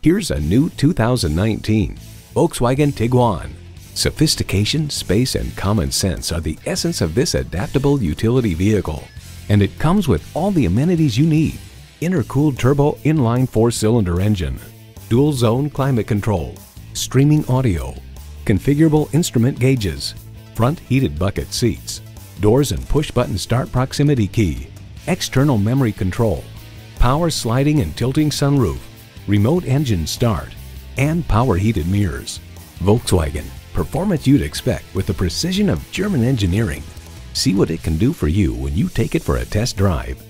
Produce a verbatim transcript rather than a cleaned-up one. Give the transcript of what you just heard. Here's a new two thousand nineteen Volkswagen Tiguan. Sophistication, space, and common sense are the essence of this adaptable utility vehicle. And it comes with all the amenities you need. Intercooled turbo inline four-cylinder engine, dual zone climate control, streaming audio, configurable instrument gauges, front heated bucket seats, doors and push-button start proximity key, external memory control, power sliding and tilting sunroof, remote engine start, and power heated mirrors. Volkswagen, performance you'd expect with the precision of German engineering. See what it can do for you when you take it for a test drive.